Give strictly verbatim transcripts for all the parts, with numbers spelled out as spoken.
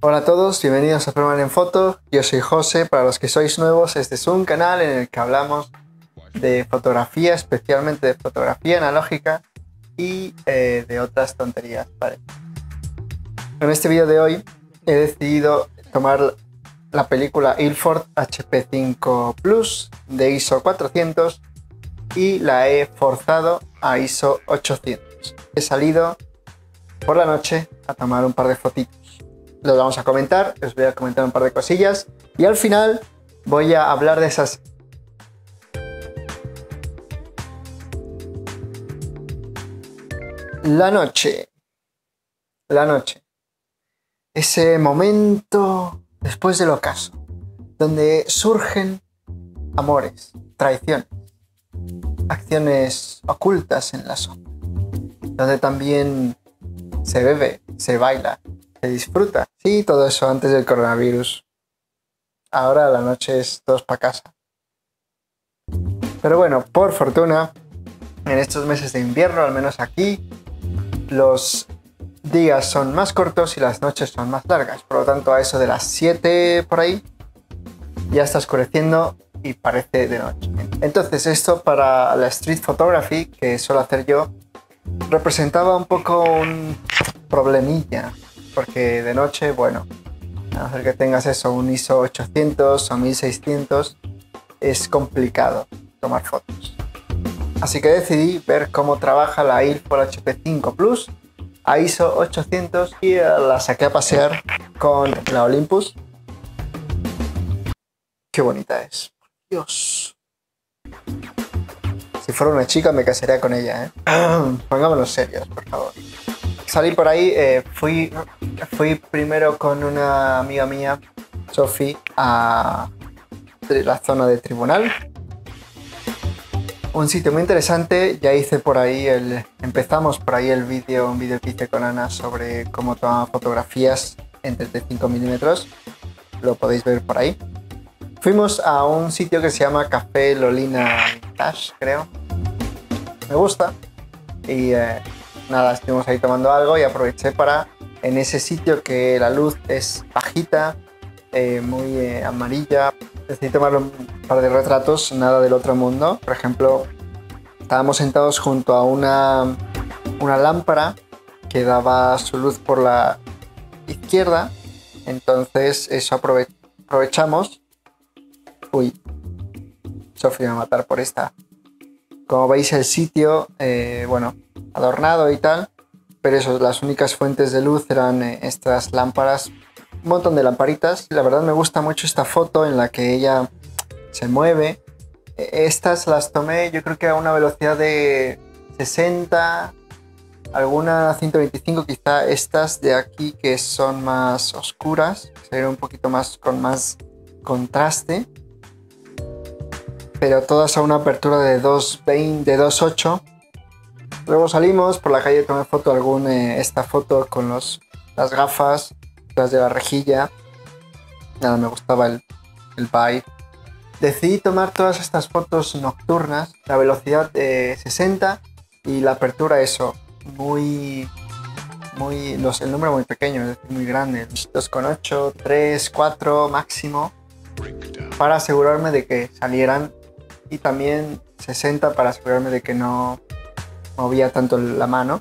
Hola a todos, bienvenidos a Perman en Foto. Yo soy José. Para los que sois nuevos, este es un canal en el que hablamos de fotografía, especialmente de fotografía analógica y eh, de otras tonterías. Vale. En este vídeo de hoy he decidido tomar la película Ilford H P cinco Plus de ISO cuatrocientos y la he forzado a ISO ochocientos. He salido por la noche a tomar un par de fotitos. Los vamos a comentar, os voy a comentar un par de cosillas y al final voy a hablar de esas la noche la noche ese momento después del ocaso donde surgen amores, traiciones, acciones ocultas en la sombra, donde también se bebe, se baila, se disfruta. Sí, todo eso antes del coronavirus. Ahora la noche es todos para casa. Pero bueno, por fortuna, en estos meses de invierno, al menos aquí, los días son más cortos y las noches son más largas. Por lo tanto, a eso de las siete por ahí, ya está oscureciendo y parece de noche. Entonces esto para la street photography, que suelo hacer yo, representaba un poco un problemilla. Porque de noche, bueno, a no ser que tengas eso, un ISO ochocientos o mil seiscientos, es complicado tomar fotos. Así que decidí ver cómo trabaja la Ilford H P cinco Plus a ISO ochocientos y la saqué a pasear con la Olympus. Qué bonita es. Dios. Si fuera una chica me casaría con ella, ¿eh? Pongámonos serios, por favor. Salí por ahí, eh, fui, fui primero con una amiga mía, Sophie, a la zona de Tribunal. Un sitio muy interesante, ya hice por ahí, el, empezamos por ahí el vídeo, un vídeo que hice con Ana sobre cómo tomar fotografías en treinta y cinco milímetros, lo podéis ver por ahí. Fuimos a un sitio que se llama Café Lolina Dash, creo, me gusta, y... Eh, nada, estuvimos ahí tomando algo y aproveché para, en ese sitio que la luz es bajita, eh, muy eh, amarilla, decidí tomar un par de retratos, nada del otro mundo. Por ejemplo, estábamos sentados junto a una, una lámpara que daba su luz por la izquierda, entonces eso aprove aprovechamos. Uy, Sofía me va a matar por esta. Como veis el sitio, eh, bueno... adornado y tal, pero eso, las únicas fuentes de luz eran estas lámparas, un montón de lamparitas. La verdad me gusta mucho esta foto en la que ella se mueve. Estas las tomé yo creo que a una velocidad de sesenta, alguna ciento veinticinco, quizá estas de aquí que son más oscuras, se ven un poquito más con más contraste, pero todas a una apertura de dos veinte, de dos ocho. Luego salimos por la calle, tomé foto algún, eh, esta foto con los, las gafas, las de la rejilla. Nada, me gustaba el, el vibe. Decidí tomar todas estas fotos nocturnas, la velocidad de sesenta y la apertura, eso, muy, muy, los, el número muy pequeño, es decir, muy grande, dos coma ocho, tres, cuatro máximo, para asegurarme de que salieran, y también sesenta para asegurarme de que no movía tanto la mano.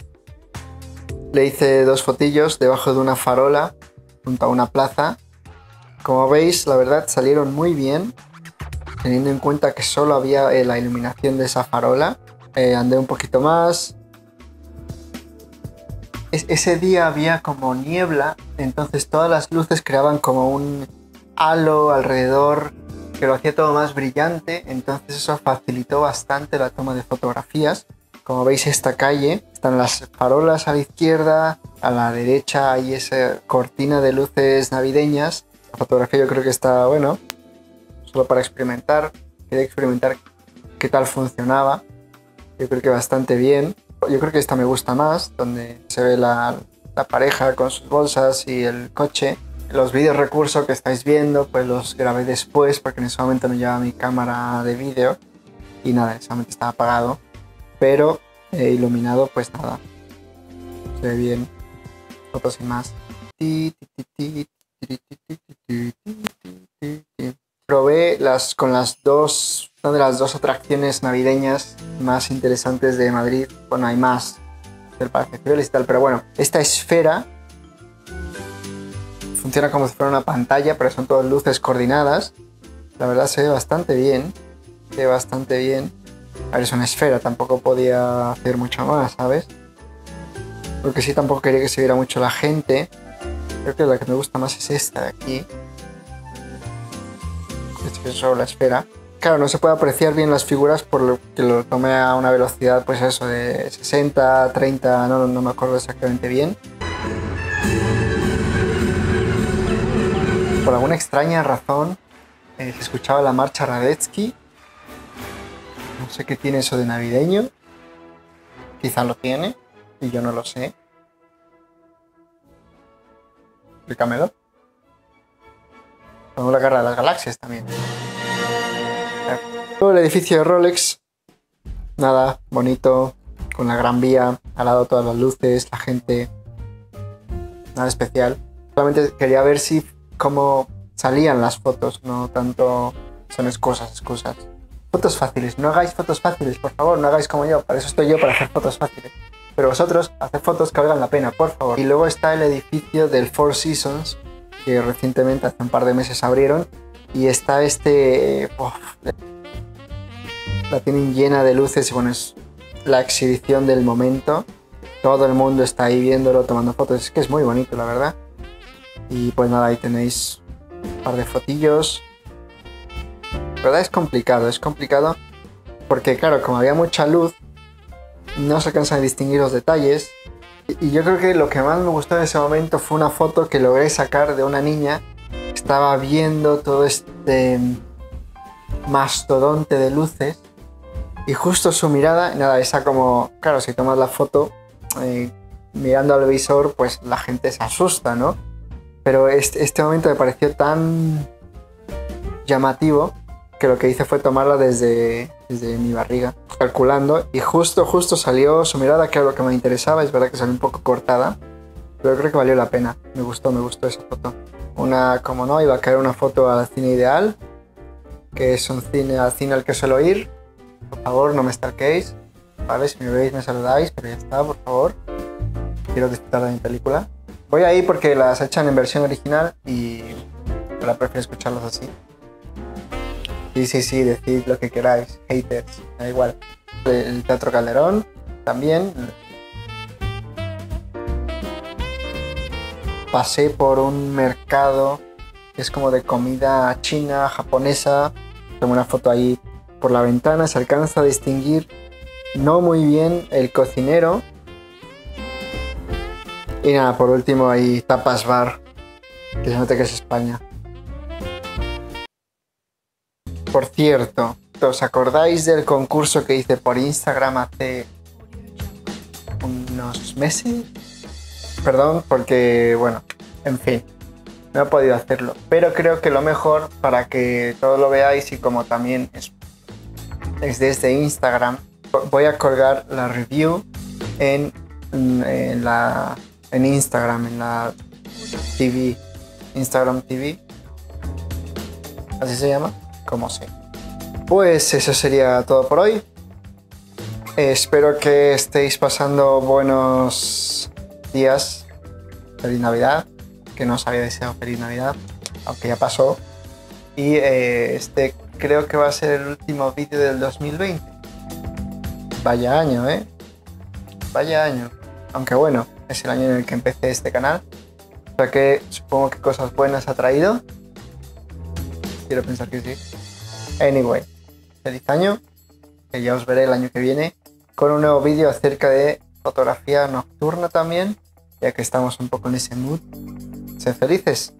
Le hice dos fotillos debajo de una farola junto a una plaza. Como veis, la verdad salieron muy bien, teniendo en cuenta que solo había eh, la iluminación de esa farola. Eh, andé un poquito más. Es ese día había como niebla, entonces todas las luces creaban como un halo alrededor que lo hacía todo más brillante, entonces eso facilitó bastante la toma de fotografías. Como veis, esta calle, están las farolas a la izquierda, a la derecha hay esa cortina de luces navideñas. La fotografía yo creo que está, bueno, solo para experimentar. Quería experimentar qué tal funcionaba. Yo creo que bastante bien. Yo creo que esta me gusta más, donde se ve la, la pareja con sus bolsas y el coche. Los vídeos recursos que estáis viendo, pues los grabé después, porque en ese momento no llevaba mi cámara de vídeo. Y nada, en ese momento estaba apagado. Pero eh, iluminado, pues nada, se ve bien, fotos y más. Ti, ti, ti, ti, de las, con las dos, una de las dos atracciones navideñas más interesantes de Madrid. Bueno, hay más del parque y tal, pero bueno, esta esfera funciona como si fuera una pantalla, pero son todas luces coordinadas. La verdad se ve bastante bien, se ve bastante bien. A ver, es una esfera, tampoco podía hacer mucho más, ¿sabes? Porque sí, tampoco quería que se viera mucho la gente. Creo que la que me gusta más es esta de aquí. Esto es solo la esfera. Claro, no se puede apreciar bien las figuras por lo que lo tomé a una velocidad, pues eso, de sesenta, treinta, no, no me acuerdo exactamente bien. Por alguna extraña razón eh, se escuchaba la marcha Radetzky. No sé qué tiene eso de navideño. Quizá lo tiene y yo no lo sé. Explícamelo. Como la guerra de las galaxias también. Todo el edificio de Rolex, nada, bonito, con la Gran Vía, al lado todas las luces, la gente, nada especial. Solamente quería ver si cómo salían las fotos, no tanto son excusas, excusas. Fotos fáciles, no hagáis fotos fáciles, por favor, no hagáis como yo, para eso estoy yo, para hacer fotos fáciles. Pero vosotros, haced fotos que valgan la pena, por favor. Y luego está el edificio del Four Seasons, que recientemente, hace un par de meses, abrieron, y está este... Oh, la tienen llena de luces y bueno, es la exhibición del momento. Todo el mundo está ahí viéndolo, tomando fotos. Es que es muy bonito, la verdad. Y pues nada, ahí tenéis un par de fotillos. La verdad es complicado, es complicado porque claro, como había mucha luz, no se alcanzan a distinguir los detalles. Y yo creo que lo que más me gustó en ese momento fue una foto que logré sacar de una niña que estaba viendo todo este mastodonte de luces. Y justo su mirada, nada, esa como... Claro, si tomas la foto eh, mirando al visor, pues la gente se asusta, ¿no? Pero este, este momento me pareció tan llamativo que lo que hice fue tomarla desde, desde mi barriga, calculando. Y justo, justo salió su mirada, que era lo que me interesaba. Es verdad que salió un poco cortada, pero creo que valió la pena. Me gustó, me gustó esa foto. Una, como no, iba a caer una foto al Cine Ideal, que es un cine, al cine al que suelo ir. Por favor, no me stalkeéis, ¿vale? Si me veis, me saludáis, pero ya está, por favor. Quiero disfrutar de mi película. Voy ahí porque las echan en versión original y ahora prefiero escucharlas así. Sí, sí, sí, decid lo que queráis, haters, da igual. El Teatro Calderón, también. Pasé por un mercado que es como de comida china, japonesa. Tengo una foto ahí. Por la ventana se alcanza a distinguir no muy bien el cocinero. Y nada, por último hay Tapas Bar, que se nota que es España. Por cierto, ¿os acordáis del concurso que hice por Instagram hace unos meses? Perdón, porque bueno, en fin. No he podido hacerlo, pero creo que lo mejor para que todos lo veáis y como también es es desde Instagram, voy a colgar la review en, en, la, en Instagram, en la T V, Instagram T V, así se llama, como sé. Pues eso sería todo por hoy. Espero que estéis pasando buenos días, feliz Navidad, que no os había deseado feliz Navidad, aunque ya pasó, y eh, este creo que va a ser el último vídeo del dos mil veinte. Vaya año, ¿eh? Vaya año. Aunque bueno, es el año en el que empecé este canal. O sea que supongo que cosas buenas ha traído. Quiero pensar que sí. Anyway, feliz año. Que ya os veré el año que viene con un nuevo vídeo acerca de fotografía nocturna también. Ya que estamos un poco en ese mood. Sed felices.